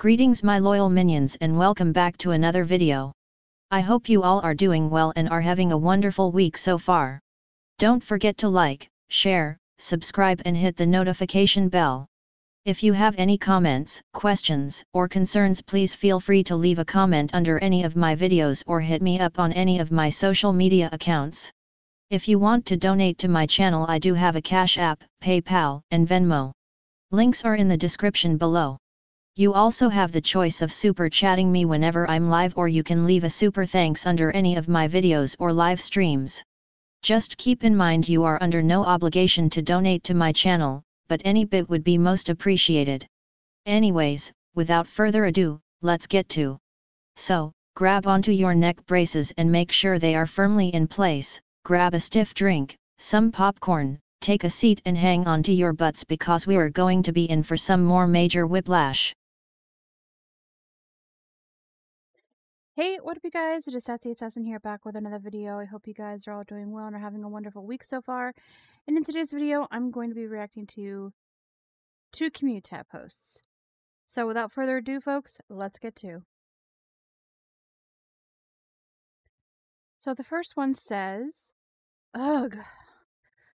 Greetings my loyal minions and welcome back to another video. I hope you all are doing well and are having a wonderful week so far. Don't forget to like, share, subscribe and hit the notification bell. If you have any comments, questions, or concerns please feel free to leave a comment under any of my videos or hit me up on any of my social media accounts. If you want to donate to my channel I do have a CashApp, PayPal, and Venmo. Links are in the description below. You also have the choice of super chatting me whenever I'm live or you can leave a super thanks under any of my videos or live streams. Just keep in mind you are under no obligation to donate to my channel, but any bit would be most appreciated. Anyways, without further ado, let's get to. So, grab onto your neck braces and make sure they are firmly in place, grab a stiff drink, some popcorn, take a seat and hang on to your butts because we are going to be in for some more major whiplash. Hey, what up you guys, it is Sassy Assassin here back with another video. I hope you guys are all doing well and are having a wonderful week so far. And in today's video, I'm going to be reacting to two community tab posts. So without further ado folks, let's get to. So the first one says, ugh.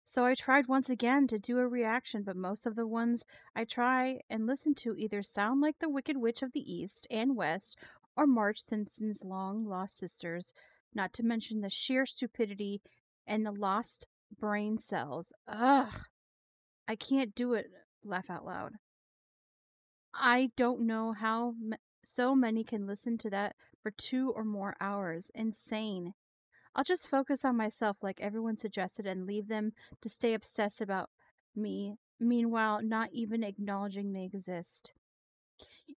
So I tried once again to do a reaction, but most of the ones I try and listen to either sound like the Wicked Witch of the East and West, or Marge Simpson's long-lost sisters, not to mention the sheer stupidity and the lost brain cells. Ugh! I can't do it, laugh out loud. I don't know how so many can listen to that for 2 or more hours. Insane. I'll just focus on myself like everyone suggested and leave them to stay obsessed about me, meanwhile not even acknowledging they exist.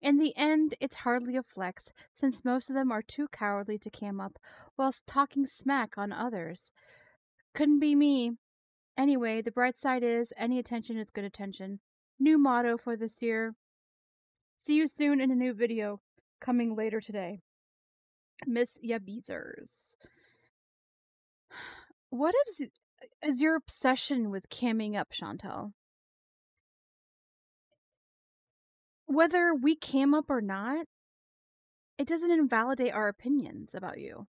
In the end, it's hardly a flex, since most of them are too cowardly to cam up whilst talking smack on others. Couldn't be me. Anyway, the bright side is, any attention is good attention. New motto for this year. See you soon in a new video, coming later today. Miss ya beezers. What is your obsession with camming up, Chantel? Whether we cam up or not, it doesn't invalidate our opinions about you.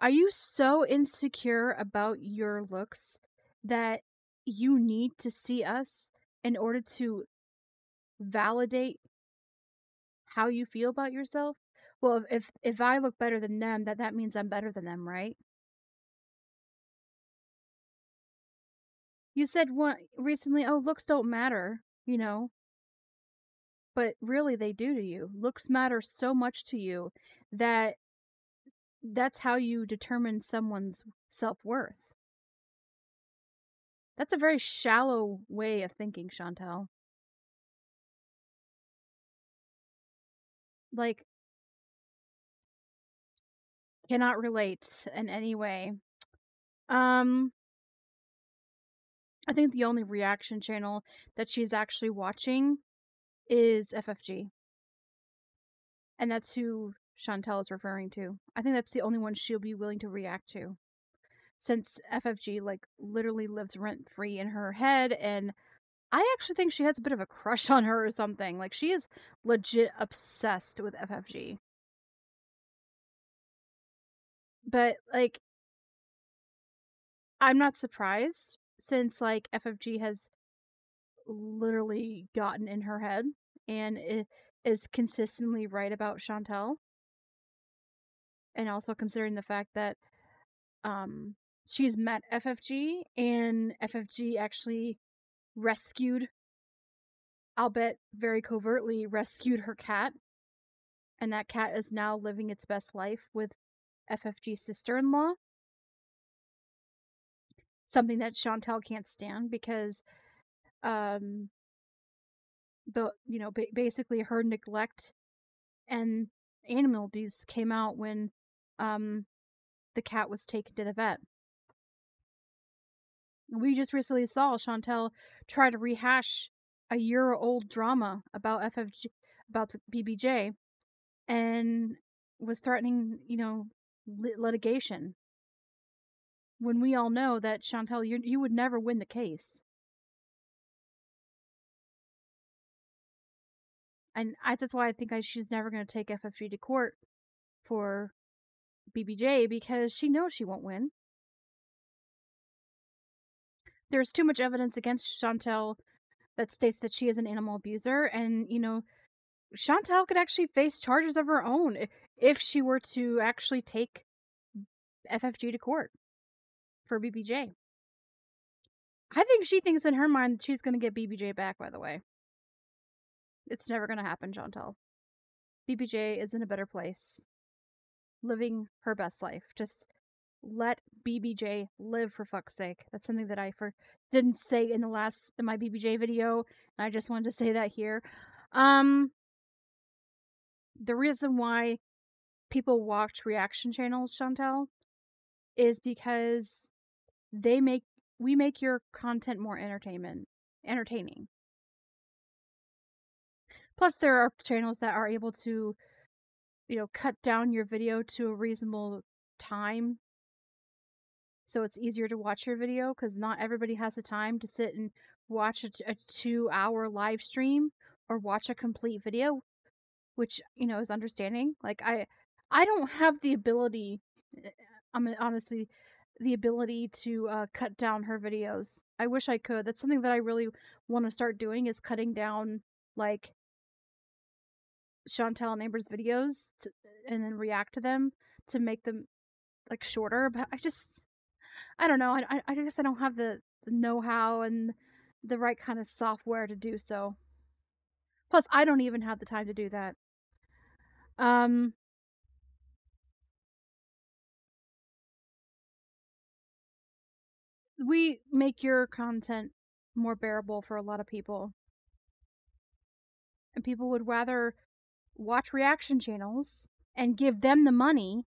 Are you so insecure about your looks that you need to see us in order to validate how you feel about yourself? Well, if I look better than them, that means I'm better than them, right? You said one recently, oh, looks don't matter, you know. But really, they do to you. Looks matter so much to you that that's how you determine someone's self-worth. That's a very shallow way of thinking, Chantel. Like, cannot relate in any way. I think the only reaction channel that she's actually watching is FFG. And that's who Chantel is referring to. I think that's the only one she'll be willing to react to. Since FFG, like, literally lives rent-free in her head, and I actually think she has a bit of a crush on her or something. Like, she is legit obsessed with FFG. But, like, I'm not surprised. Since, like, FFG has literally gotten in her head and is consistently right about Chantel. And also considering the fact that she's met FFG and FFG actually rescued, albeit very covertly, rescued her cat. And that cat is now living its best life with FFG's sister-in-law. Something that Chantel can't stand because, basically her neglect and animal abuse came out when the cat was taken to the vet. We just recently saw Chantel try to rehash a year-old drama about FFG, about the BBJ, and was threatening, you know, litigation. When we all know that, Chantel, you would never win the case. That's why I think she's never going to take FFG to court for BBJ, because she knows she won't win. There's too much evidence against Chantel that states that she is an animal abuser, and, you know, Chantel could actually face charges of her own if she were to actually take FFG to court for BBJ. I think she thinks in her mind that she's going to get BBJ back, by the way. It's never going to happen, Chantel. BBJ is in a better place, living her best life. Just let BBJ live, for fuck's sake. That's something that I didn't say in my BBJ video, and I just wanted to say that here. The reason why people watch reaction channels, Chantel, is because we make your content more entertaining. Plus, there are channels that are able to, you know, cut down your video to a reasonable time, so it's easier to watch your video, because not everybody has the time to sit and watch a 2-hour live stream or watch a complete video, which, you know, is understanding. Like, I don't have the ability, I mean, honestly, the ability to cut down her videos. I wish I could. That's something that I really want to start doing, is cutting down, like, Chantel and Amber's videos and then react to them to make them, like, shorter. But I don't know. I guess I don't have the know-how and the right kind of software to do so. Plus, I don't even have the time to do that. We make your content more bearable for a lot of people. And people would rather watch reaction channels and give them the money.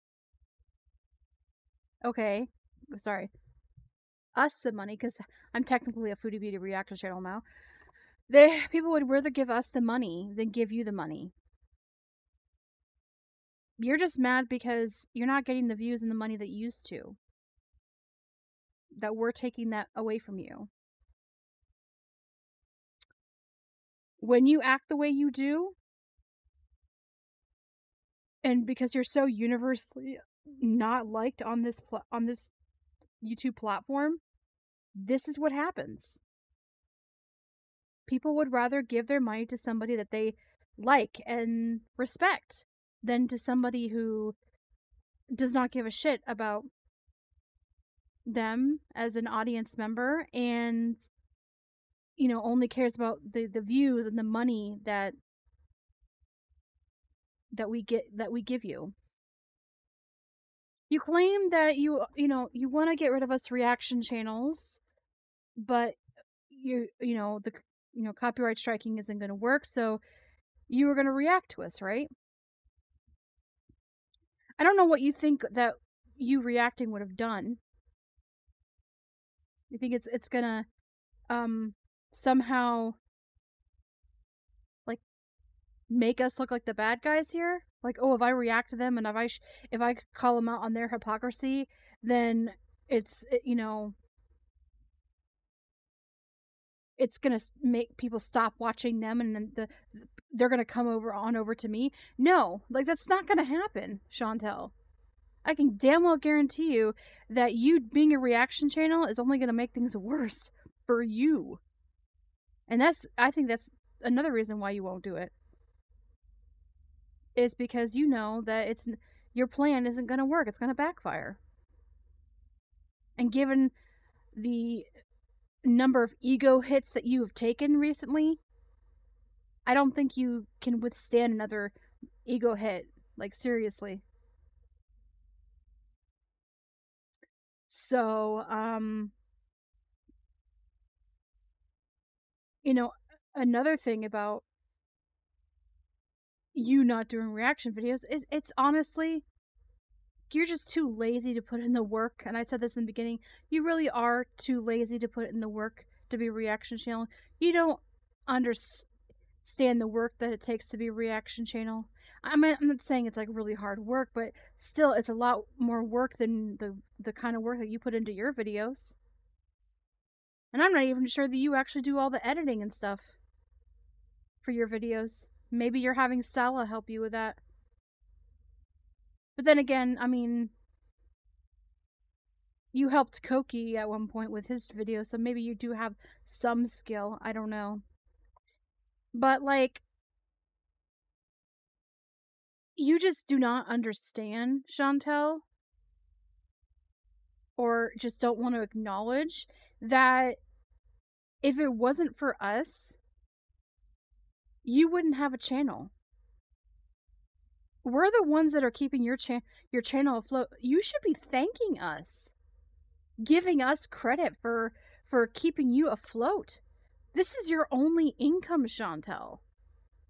Okay. Sorry. Us the money, because I'm technically a Foodie Beauty reaction channel now. People would rather give us the money than give you the money. You're just mad because you're not getting the views and the money that you used to. That we're taking that away from you. When you act the way you do, and because you're so universally not liked on this YouTube platform, this is what happens. People would rather give their money to somebody that they like and respect than to somebody who does not give a shit about them as an audience member, and, you know, only cares about the views and the money that we give you. You claim that you want to get rid of us reaction channels, but you know copyright striking isn't going to work, so you were going to react to us, right? I don't know what you think that you reacting would have done. You think it's gonna somehow, like, make us look like the bad guys here? Like, oh, if I react to them and if I call them out on their hypocrisy, then it's gonna make people stop watching them, and then they're gonna come over to me. No, like, that's not gonna happen, Chantel. I can damn well guarantee you that you being a reaction channel is only going to make things worse for you. And I think that's another reason why you won't do it. Is because you know that your plan isn't going to work. It's going to backfire. And given the number of ego hits that you have taken recently, I don't think you can withstand another ego hit. Like, seriously. So, you know, another thing about you not doing reaction videos is it's honestly, you're just too lazy to put in the work. And I said this in the beginning, you really are too lazy to put in the work to be a reaction channel. You don't understand the work that it takes to be a reaction channel. I mean, I'm not saying it's, like, really hard work, but still, it's a lot more work than the kind of work that you put into your videos. And I'm not even sure that you actually do all the editing and stuff for your videos. Maybe you're having Salah help you with that. But then again, I mean, you helped Koki at one point with his video, so maybe you do have some skill. I don't know. But, like, you just do not understand, Chantel, or just don't want to acknowledge that if it wasn't for us, you wouldn't have a channel. We're the ones that are keeping your channel afloat. You should be thanking us, giving us credit for keeping you afloat. This is your only income, Chantel.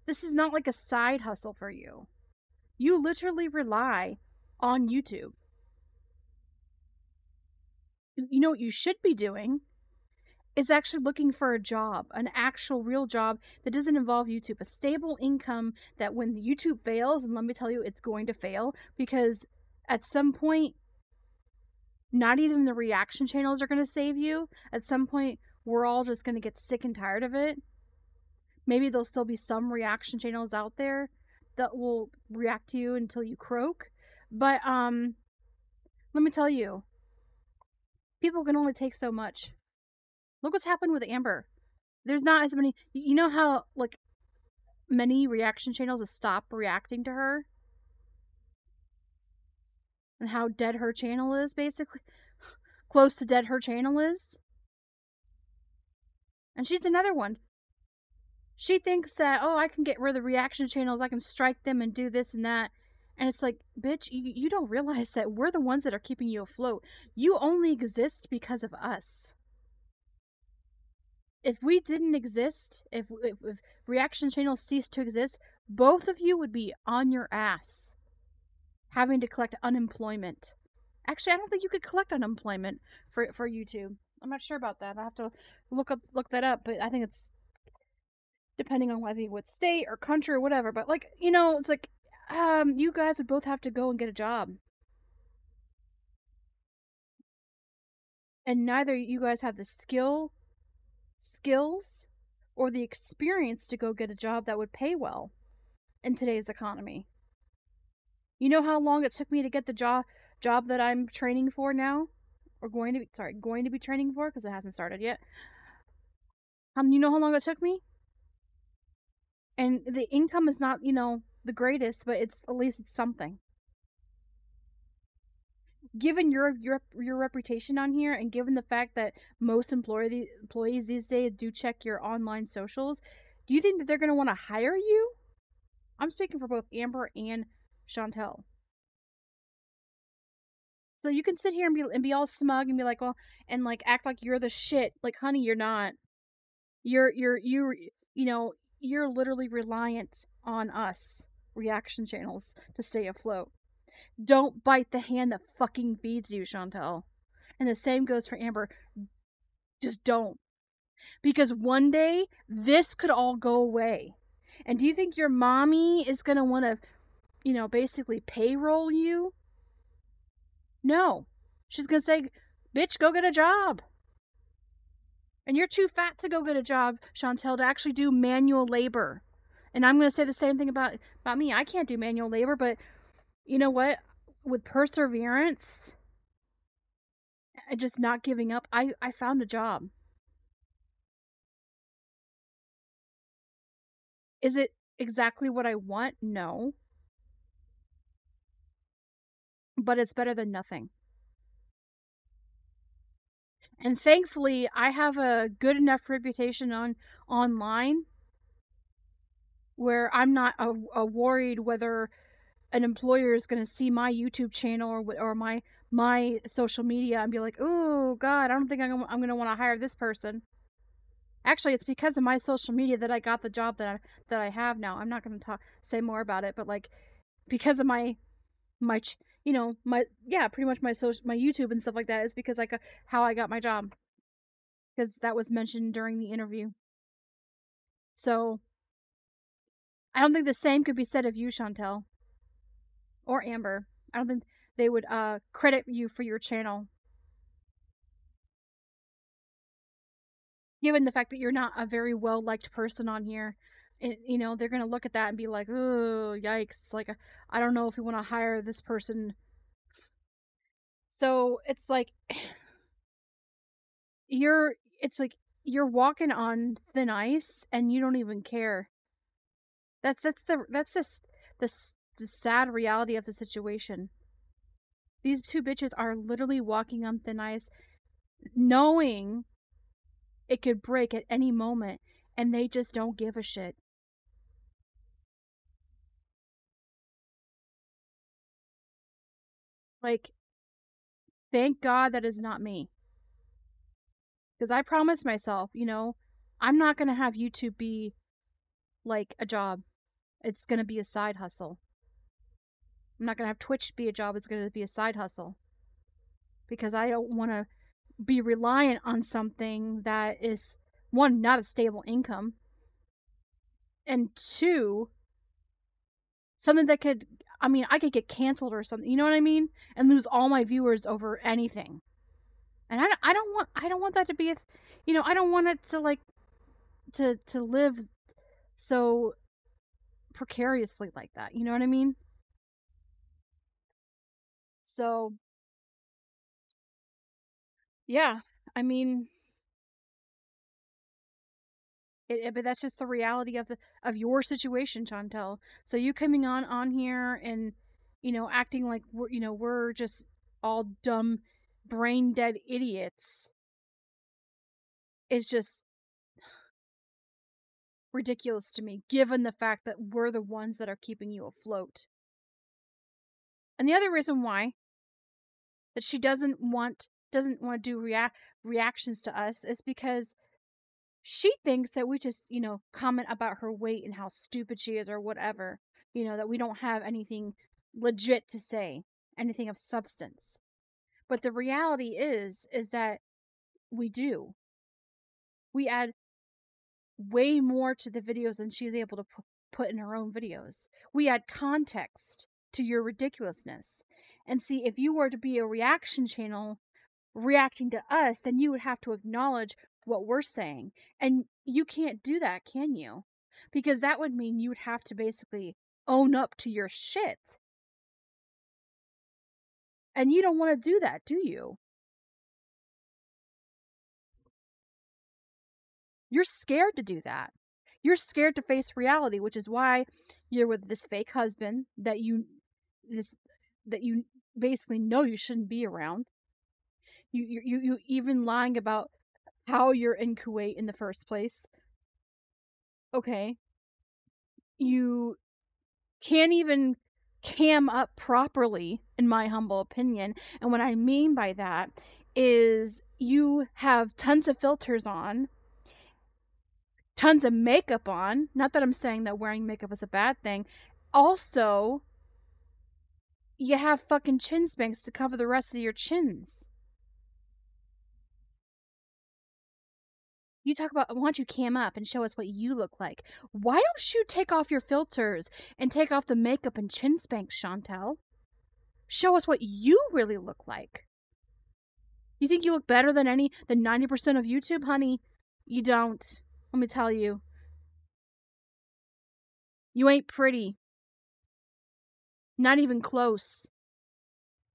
This is not like a side hustle for you. You literally rely on YouTube. You know what you should be doing is actually looking for a job, an actual real job that doesn't involve YouTube, a stable income that when YouTube fails, and let me tell you, it's going to fail, because at some point, not even the reaction channels are going to save you. At some point, we're all just going to get sick and tired of it. Maybe there'll still be some reaction channels out there that will react to you until you croak. But let me tell you, people can only take so much. Look what's happened with Amber. There's not as many. You know how, like, many reaction channels have stopped reacting to her? And how dead her channel is, basically. Close to dead her channel is. And she's another one. She thinks that, oh, I can get rid of the reaction channels. I can strike them and do this and that. And it's like, bitch, you don't realize that we're the ones that are keeping you afloat. You only exist because of us. If we didn't exist, if reaction channels ceased to exist, both of you would be on your ass having to collect unemployment. Actually, I don't think you could collect unemployment for YouTube. I'm not sure about that. I have to look that up, but I think it's depending on whether what state or country or whatever. But, like, you know, it's like you guys would both have to go and get a job. And neither you guys have the skills or the experience to go get a job that would pay well in today's economy. You know how long it took me to get the job that I'm training for now, or going to be training for, because it hasn't started yet. You know how long it took me? And the income is not, you know, the greatest, but it's at least it's something. Given your reputation on here, and given the fact that most employees these days do check your online socials, do you think that they're going to want to hire you? I'm speaking for both Amber and Chantel. So you can sit here and be all smug and be like, well, and like act like you're the shit. Like, honey, you're not. You're literally reliant on us reaction channels to stay afloat. Don't bite the hand that fucking feeds you, Chantel. And the same goes for Amber. Just don't. Because one day, this could all go away. And do you think your mommy is going to want to, you know, basically payroll you? No. She's going to say, bitch, go get a job. And you're too fat to go get a job, Chantel, to actually do manual labor. And I'm going to say the same thing about me. I can't do manual labor, but you know what? With perseverance and just not giving up, I found a job. Is it exactly what I want? No. But it's better than nothing. And thankfully, I have a good enough reputation online where I'm not worried whether an employer is going to see my YouTube channel or my social media and be like, oh, God, I don't think I'm going to want to hire this person. Actually, it's because of my social media that I got the job that I have now. I'm not going to say more about it, but, like, because of my YouTube and stuff like that is because how I got my job. Because that was mentioned during the interview. So, I don't think the same could be said of you, Chantel. Or Amber. I don't think they would credit you for your channel, given the fact that you're not a very well-liked person on here. it, you know, they're going to look at that and be like, oh, yikes. Like, I don't know if we want to hire this person. So it's like, you're walking on thin ice and you don't even care. That's just the sad reality of the situation. These two bitches are literally walking on thin ice, knowing it could break at any moment, and they just don't give a shit. Like, thank God that is not me. Because I promised myself, you know, I'm not going to have YouTube be like a job. It's going to be a side hustle. I'm not going to have Twitch be a job. It's going to be a side hustle. Because I don't want to be reliant on something that is, one, not a stable income. And two, something that could, I mean, I could get canceled or something. You know what I mean? And lose all my viewers over anything. And I don't want that to be, you know, I don't want it to, like, to live so precariously like that. You know what I mean? So, yeah, I mean, but that's just the reality of your situation, Chantel. So you coming on here and, you know, acting like we're, you know, we're just all dumb, brain dead idiots is just ridiculous to me, given the fact that we're the ones that are keeping you afloat. And the other reason why that she doesn't want to do reactions to us is because she thinks that we just, you know, comment about her weight and how stupid she is or whatever, you know, that we don't have anything legit to say, anything of substance. But the reality is that we do. We add way more to the videos than she's able to put in her own videos. We add context to your ridiculousness. And see, if you were to be a reaction channel reacting to us, then you would have to acknowledge what we're saying. And you can't do that, can you? Because that would mean you would have to basically own up to your shit. And you don't want to do that, do you? You're scared to do that. You're scared to face reality, which is why you're with this fake husband that you basically know you shouldn't be around. You even lying about how you're in Kuwait in the first place. Okay. You can't even cam up properly, in my humble opinion. And what I mean by that is you have tons of filters on, tons of makeup on. Not that I'm saying that wearing makeup is a bad thing. Also, you have fucking chin spanks to cover the rest of your chins. You talk about, why don't you cam up and show us what you look like? Why don't you take off your filters and take off the makeup and chin spanks, Chantel? Show us what you really look like. You think you look better than 90% of YouTube, honey? You don't. Let me tell you. You ain't pretty. Not even close.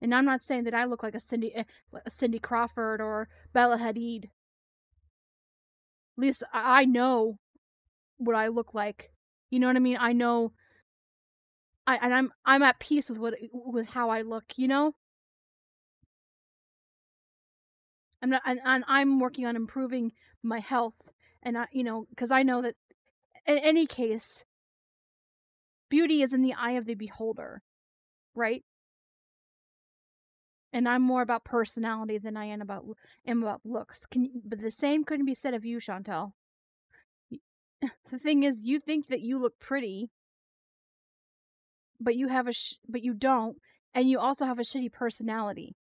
And I'm not saying that I look like a Cindy Crawford or Bella Hadid. At least I know what I look like. You know what I mean? I know. I'm at peace with how I look. You know. I'm not. And I'm working on improving my health. And I, you know, because I know that in any case, beauty is in the eye of the beholder, right? And I'm more about personality than I am about looks. But the same couldn't be said of you, Chantel. The thing is, you think that you look pretty, but you have but you don't, and you also have a shitty personality.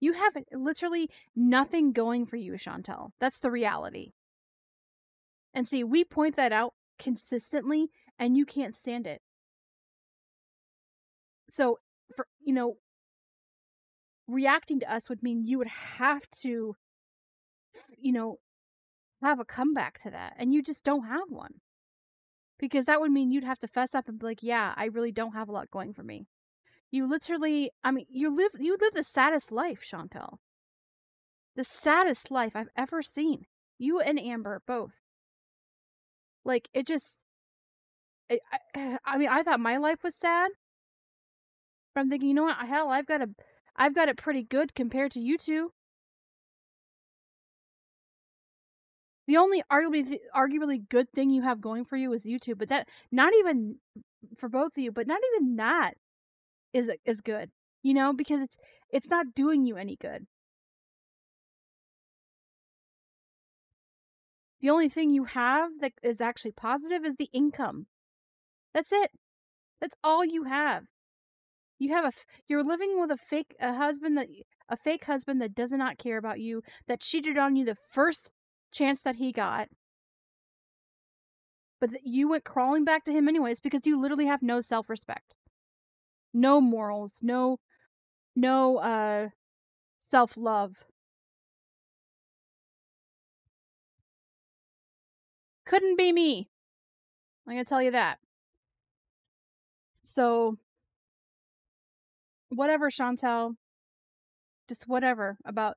You have literally nothing going for you, Chantel. That's the reality. And see, we point that out consistently, and you can't stand it. So, for, you know, reacting to us would mean you would have to, you know, have a comeback to that. And you just don't have one. Because that would mean you'd have to fess up and be like, yeah, I really don't have a lot going for me. You literally, I mean, you live the saddest life, Chantel. The saddest life I've ever seen. You and Amber, both. Like, it just, I mean, I thought my life was sad. But I'm thinking, you know what, hell, I've got it pretty good compared to you two. The only arguably good thing you have going for you is YouTube, but that, not even for both of you, but not even that is good, you know, because it's not doing you any good. The only thing you have that is actually positive is the income. That's it. That's all you have. You have you're living with a fake husband that does not care about you, that cheated on you the first chance that he got, but that you went crawling back to him anyways because you literally have no self-respect, no morals, no self-love. Couldn't be me, I'm gonna tell you that. So whatever, Chantel, just whatever about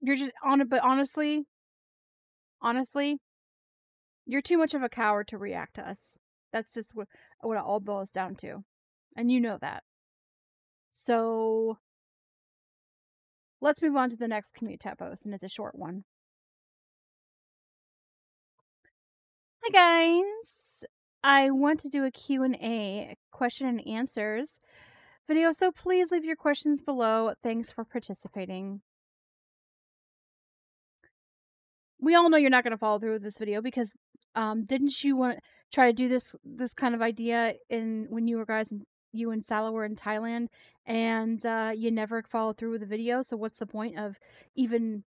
you're just on it. But honestly, you're too much of a coward to react to us. That's just what it all boils down to. And you know that. So let's move on to the next commute chat post, and it's a short one. Hi guys. I want to do a Q&A, question and answers video, so please leave your questions below. Thanks for participating. We all know you're not going to follow through with this video because didn't you want to try to do this kind of idea when you were guys, you and Salah were in Thailand, and you never followed through with the video? So what's the point of even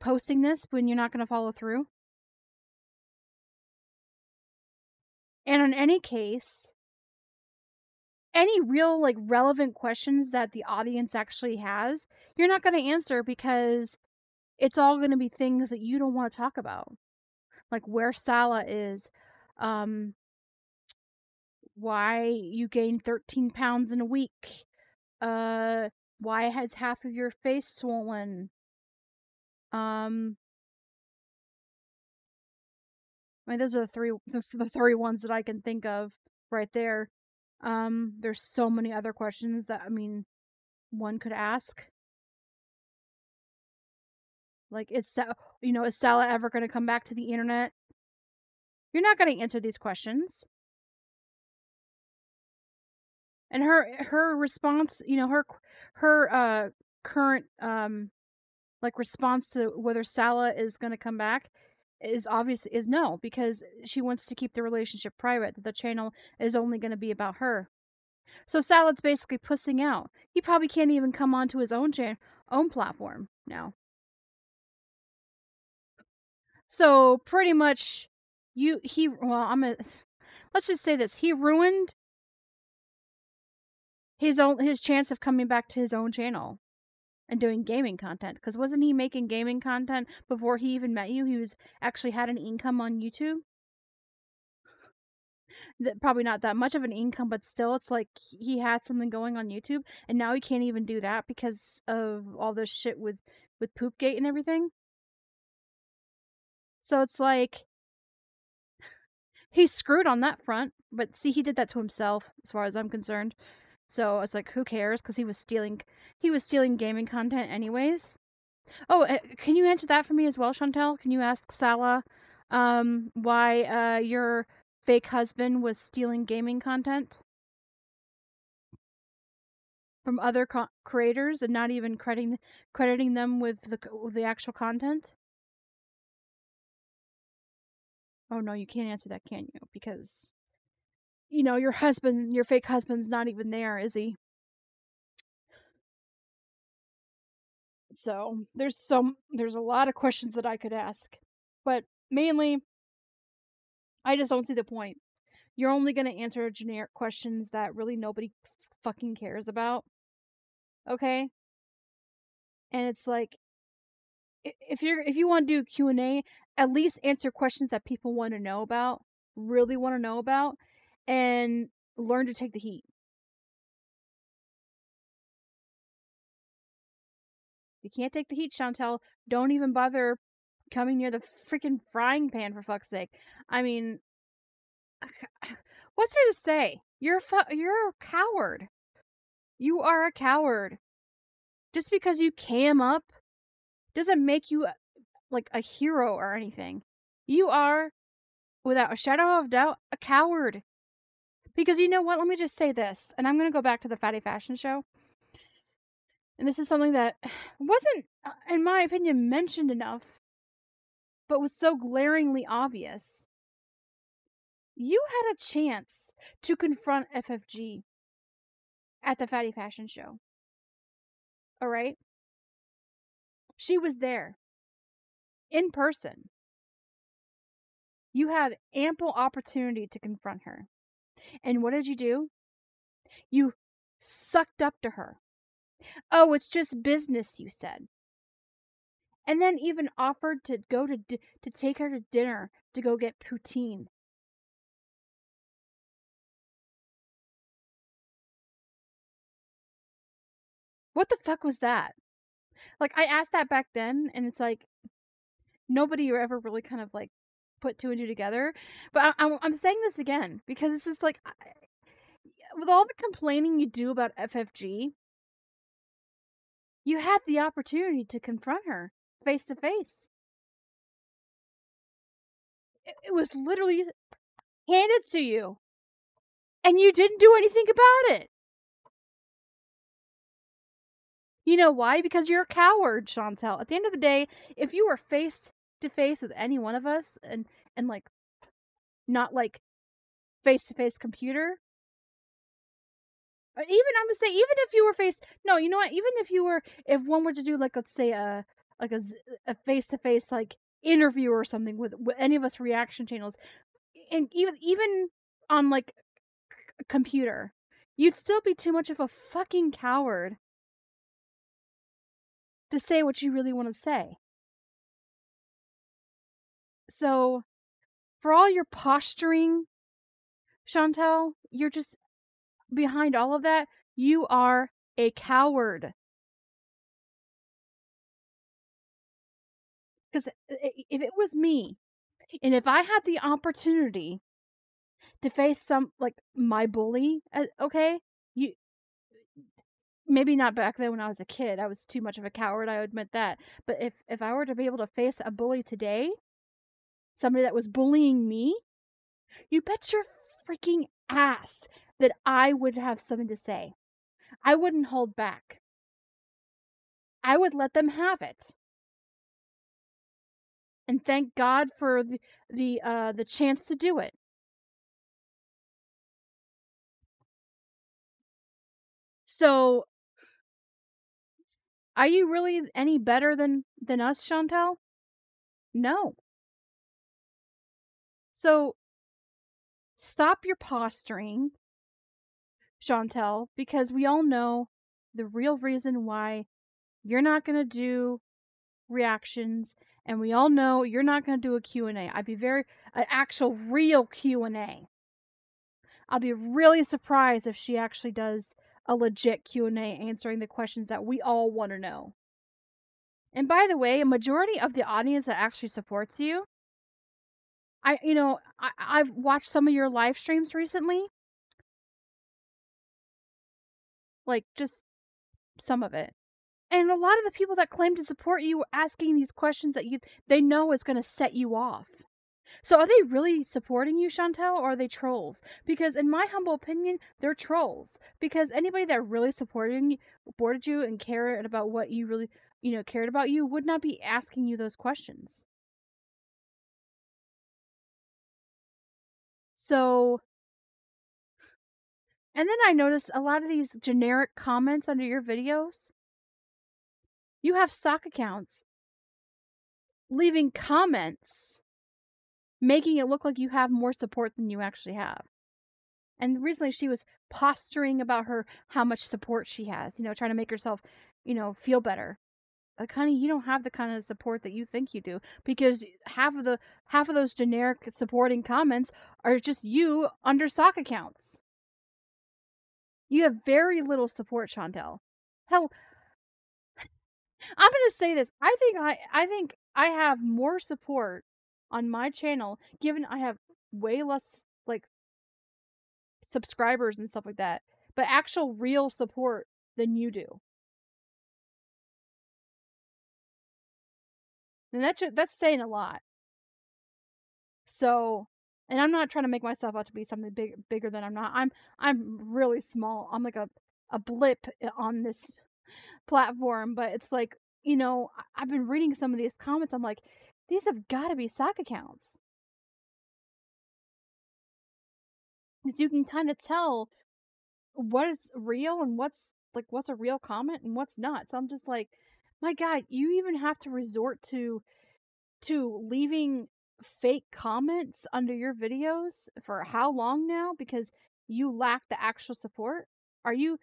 posting this when you're not going to follow through? And in any case, any real like relevant questions that the audience actually has, you're not going to answer because it's all going to be things that you don't want to talk about, like where Salah is, why you gained 13 pounds in a week, why has half of your face swollen, I mean, those are the three ones that I can think of right there. There's so many other questions that, I mean, one could ask. Like, is Salah ever going to come back to the internet? You're not going to answer these questions. And her response, you know, her current like response to whether Salah is going to come back is obvious is no, because she wants to keep the relationship private. That the channel is only going to be about her. So Salah's basically pussing out. He probably can't even come onto his own platform now. So pretty much, let's just say this: he ruined his chance of coming back to his own channel and doing gaming content. Because wasn't he making gaming content before he even met you? He was actually had an income on YouTube. Probably not that much of an income, but still, it's like he had something going on YouTube, and now he can't even do that because of all this shit with Poopgate and everything. So it's like, he's screwed on that front, but see, he did that to himself, as far as I'm concerned. So it's like, who cares? Because he was stealing gaming content anyways. Oh, can you answer that for me as well, Chantel? Can you ask Salah why your fake husband was stealing gaming content from other creators and not even crediting them with the actual content? Oh no, you can't answer that, can you? Because, you know, your fake husband's not even there, is he? So there's a lot of questions that I could ask, but mainly, I just don't see the point. You're only gonna answer generic questions that really nobody fucking cares about, okay? And it's like, if you want to do Q&A, at least answer questions that people want to know about, really want to know about, and learn to take the heat. You can't take the heat, Chantel. Don't even bother coming near the freaking frying pan, for fuck's sake. I mean, what's there to say? You're a coward. You are a coward. Just because you cam up doesn't make you like a hero or anything. You are, without a shadow of doubt, a coward. Because you know what? Let me just say this, and I'm going to go back to the Fatty Fashion Show. And this is something that wasn't, in my opinion, mentioned enough, but was so glaringly obvious. You had a chance to confront FFG at the Fatty Fashion Show. All right? She was there. In person. You had ample opportunity to confront her. And what did you do? You sucked up to her. Oh, it's just business, you said. And then even offered to go to take her to dinner to go get poutine. What the fuck was that? Like, I asked that back then, and it's like, nobody ever really kind of, like, put two and two together. But I'm saying this again, because it's just like, with all the complaining you do about FFG, you had the opportunity to confront her face to face. It was literally handed to you, and you didn't do anything about it. You know why? Because you're a coward, Chantel. At the end of the day, if you were face to face with any one of us, and like, not like face to face computer, or even, I'm gonna say, even if you were face, no, you know what? Even if you were, if one were to do, like, let's say a face to face like interview or something with any of us reaction channels, and even on like a computer, you'd still be too much of a fucking coward to say what you really want to say. So, for all your posturing, Chantel, you're just, behind all of that, you are a coward. Because if it was me, and if I had the opportunity to face some, like, my bully, okay, you, maybe not back then when I was a kid. I was too much of a coward, I admit that. But if I were to be able to face a bully today, somebody that was bullying me, you bet your freaking ass that I would have something to say. I wouldn't hold back. I would let them have it. And thank God for the chance to do it. So, are you really any better than us, Chantel? No. So, stop your posturing, Chantel, because we all know the real reason why you're not going to do reactions, and we all know you're not going to do a Q&A. I'd be an actual real Q&A. I'll be really surprised if she actually does a legit Q&A answering the questions that we all want to know. And by the way, a majority of the audience that actually supports you, I've watched some of your live streams recently. Like, just some of it. And a lot of the people that claim to support you were asking these questions that they know is going to set you off. So are they really supporting you, Chantel, or are they trolls? Because in my humble opinion, they're trolls. Because anybody that really supported you and cared about what you really, cared about you would not be asking you those questions. So, and then I noticed a lot of these generic comments under your videos. You have sock accounts leaving comments, making it look like you have more support than you actually have. And recently she was posturing about how much support she has, trying to make herself, feel better. Like, honey, you don't have the kind of support that you think you do, because half of those generic supporting comments are just you under sock accounts. You have very little support, Chantel. Hell, I'm gonna say this. I think I have more support on my channel, given I have way less like subscribers and stuff like that, but actual real support than you do. And that's saying a lot. So, and I'm not trying to make myself out to be something bigger than I'm not. I'm really small. I'm like a blip on this platform, but it's like, you know, I've been reading some of these comments. I'm like, these have got to be sock accounts. Because you can kind of tell what is real and what's a real comment and what's not. So I'm just like, my God, you even have to resort to leaving fake comments under your videos for how long now? Because you lack the actual support? Are you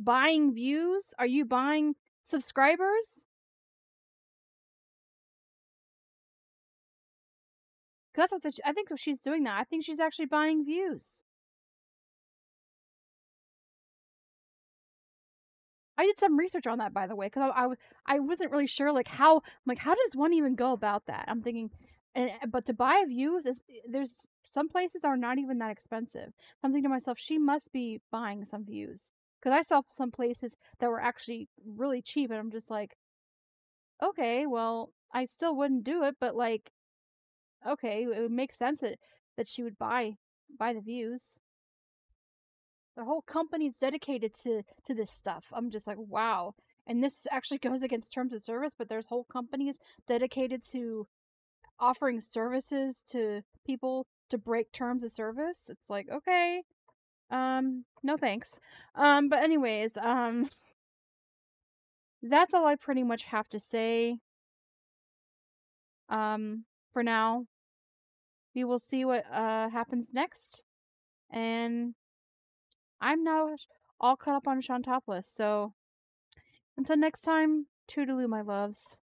buying views? Are you buying subscribers? That's what I think she's doing that. I think she's actually buying views. I did some research on that, by the way, because I wasn't really sure, like, how does one even go about that? I'm thinking, but to buy views, there's some places that are not even that expensive. I'm thinking to myself, she must be buying some views, because I saw some places that were actually really cheap, and I'm just like, okay, well, I still wouldn't do it, but, like, okay, it would make sense that she would buy the views. The whole company is dedicated to this stuff. I'm just like, wow. And this actually goes against terms of service, but there's whole companies dedicated to offering services to people to break terms of service. It's like, okay, no thanks. But anyways, that's all I pretty much have to say. For now, we will see what happens next. And I'm now all caught up on Chantopolis, so until next time, toodaloo, my loves.